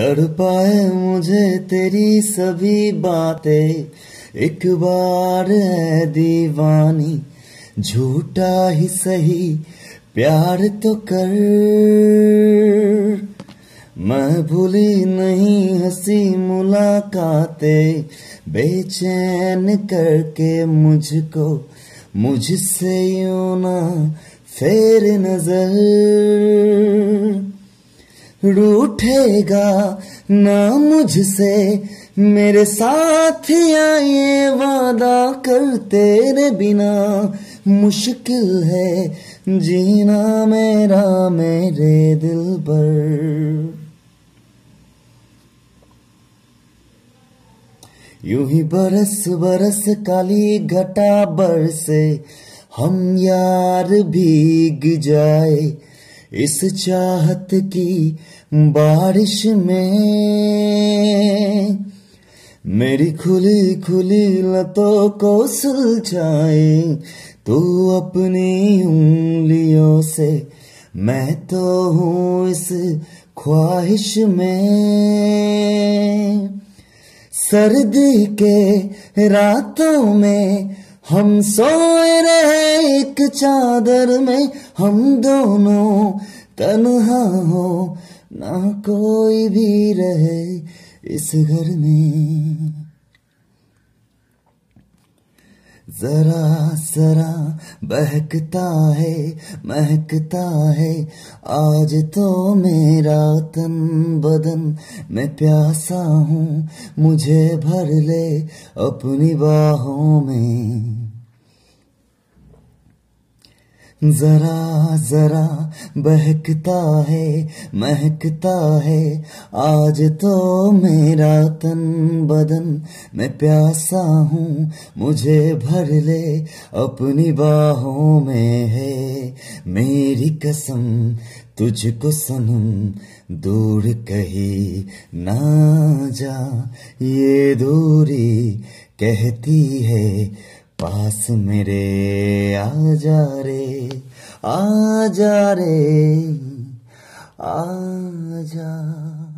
तड़पाए मुझे तेरी सभी बातें, एक बार है दीवानी झूठा ही सही प्यार तो कर। मैं भूली नहीं हंसी मुलाकातें, बेचैन करके मुझको मुझसे यूं ना फेर नजर। रूठेगा ना मुझसे मेरे साथ ये वादा कर, तेरे बिना मुश्किल है जीना मेरा मेरे दिल पर। यूं ही बरस बरस काली घटा बरसे, हम यार भीग जाए इस चाहत की बारिश में। मेरी खुली खुली लतों को सुलझाए तू अपनी उंगलियों से, मैं तो हूँ इस ख्वाहिश में। सर्दी के रातों में हम सोए रहे एक चादर में, हम दोनों तन्हा हो ना कोई भी रहे इस घर में। जरा जरा बहकता है महकता है आज तो मेरा तन बदन, मैं प्यासा हूँ मुझे भर ले अपनी बाहों में। जरा जरा बहकता है महकता है आज तो मेरा तन बदन, मैं प्यासा हूँ मुझे भर ले अपनी बाहों में। है मेरी कसम तुझको सनम दूर कहीं ना जा, ये दूरी कहती है पास मेरे। आजा रे आजा रे आजा।